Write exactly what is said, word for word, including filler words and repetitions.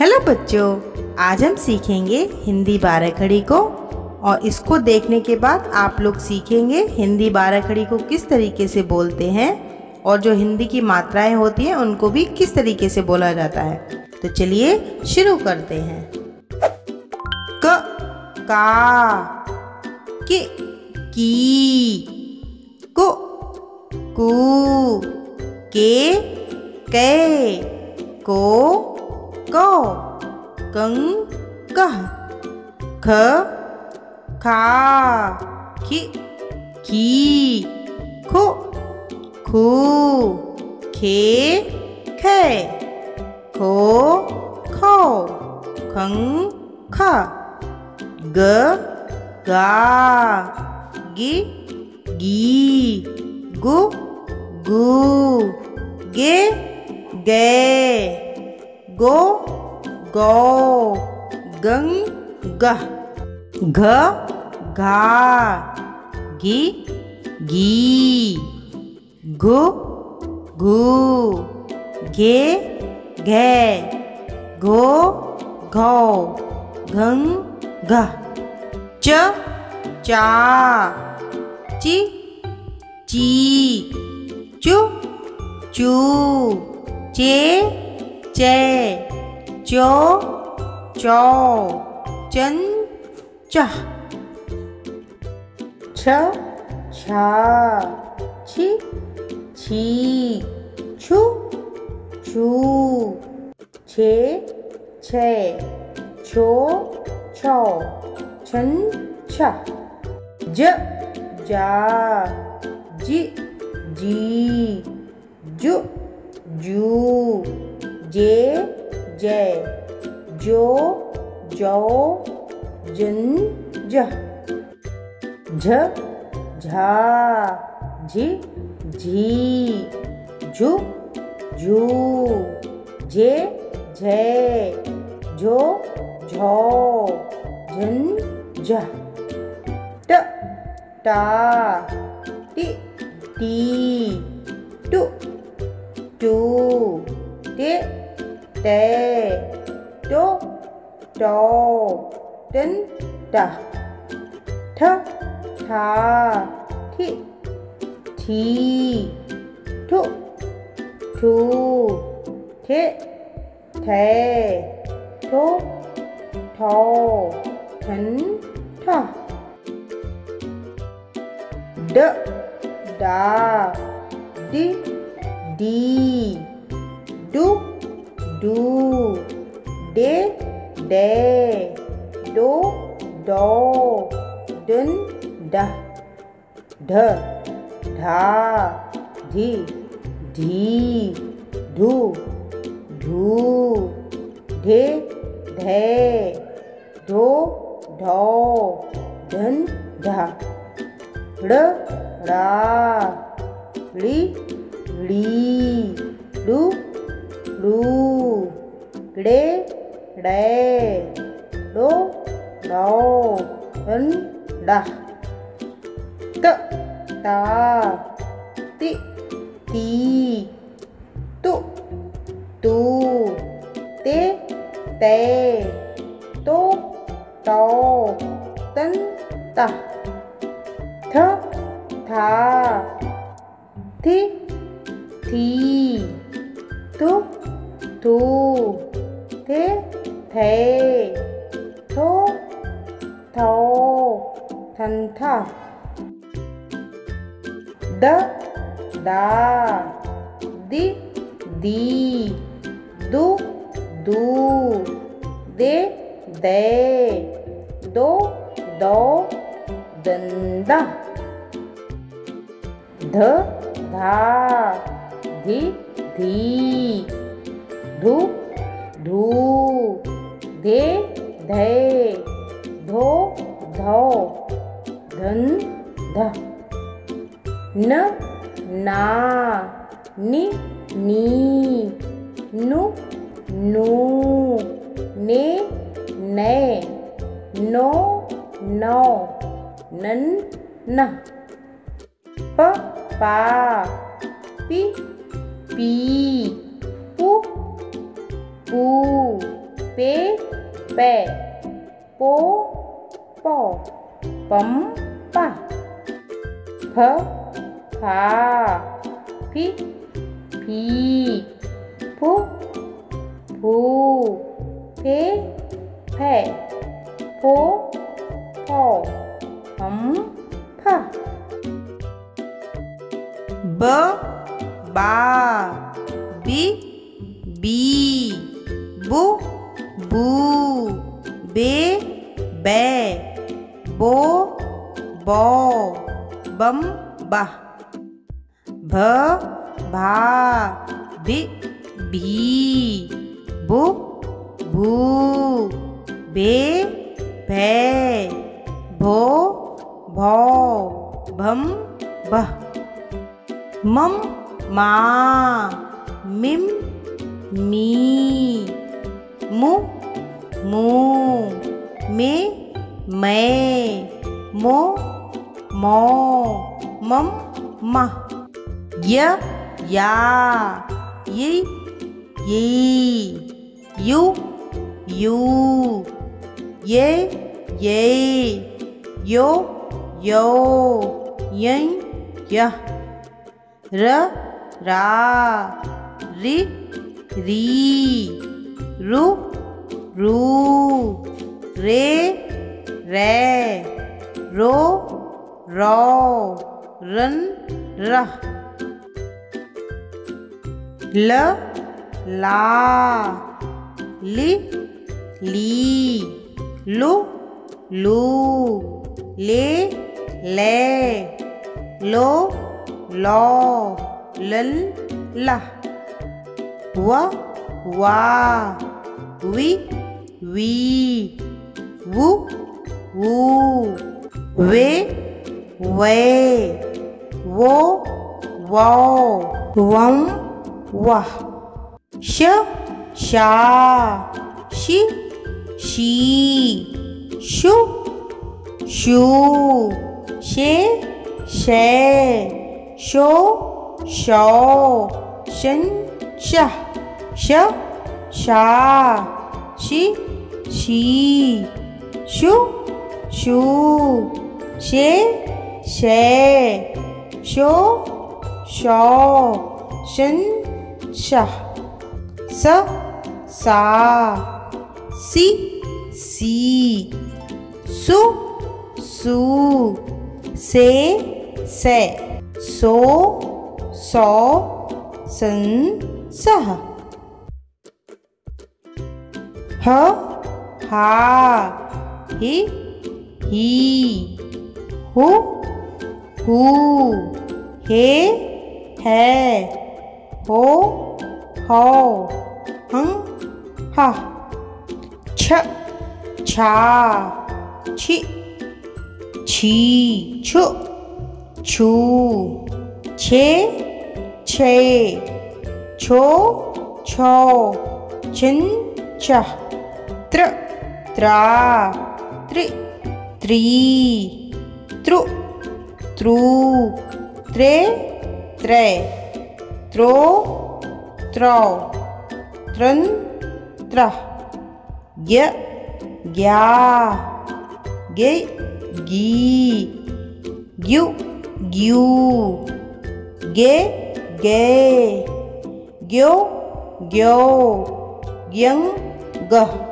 Hello बच्चों, आज हम सीखेंगे हिंदी बारहखड़ी को और इसको देखने के बाद आप लोग सीखेंगे हिंदी बारहखड़ी को किस तरीके से बोलते हैं और जो हिंदी की मात्राएं होती हैं उनको भी किस तरीके से बोला जाता है। तो चलिए शुरू करते हैं। क का कि की को कु के कै को को, कंग कह, ख खा खि खी खो खू खे खे खो खो खंग ख ग गा गि गी गु गु गे गे गो गौ गंग गह घ घा घी घी घु घू घे घे घो घौ घंग घह च चा ची ची चू चू चे चे चो चौ चन चह छ छा छी छी छु छू छे छे छो छौ छन छ ज जा जी जी जू जू जे जय जो जौ जिन जह झ झा झी झी झू झू जे झय झो झौ झन झह ट टा टी टी टू टू टे टे टो टो टिन टा ठ ठा ठी ठी ठू ठू ठे ठे ठो ठो ठन ठा ड डा डी डी डू डू डे डे डो डो डन डह ढ ढा धी धी ढू ढू ढे ढे ढो ढो ढन ढा ड़ ड़ा ली ली डू रू रे रे रो रो रन डा त ता ति ती तु तू ते ते तो तो तन ता थ था थि थी तु तू थे थे थो थो थन था द दा दी दी दू दू दे दे दो दो दंदा ध धा धी धी धू धू धे धे धो धो धन ध न ना नि नी नु नू ने ने नो नौ नन न प पा पी पी पू पू पे पे, पो पो, पम पा, फ फा, फी फी, फू फू, फे फे, फो फो, हम फा। ब बा, बी बी, बू बू, बे बे, बो बो, बम बा। भ भा, बी भी, बू भू, बे भे, भो भो, भम बह। मम मा, मिम मी, मु मु, मे मैं, मो मो, मम मा। य या, यी यी, यू यू, ये ये, यो यो, यै यह। र रा, रि री, रु रू, रे रे, रो रो, रन रह। ल ला, ली ली, लू लू, ले ले, लो लो, लल ला। व वा, वी वी, वू वू, वे वे, वो वो, वम वाह। श शा, शी शी, शु शू, शे शे, शो शो, शन शह। श शा, शी शी, शु शू, शे शे, शो शो, शन शह। स सा, सी सी, सु सू, से से, सो सौ, सन सह। ह हा, हि ही, हु हु, हे है, हो हो, हं हा। छ छा, छी छी, छु छू, छे छे, छो छो, छिन छह। त्र त्रा, त्रि त्री, त्रु त्रु, त्रे त्रे, त्रो त्रौ, त्रन त्रह। य ग्या, गे गी, ग्यू ग्यू, गे गे, ग्यो ग्यो, ग्यं गह।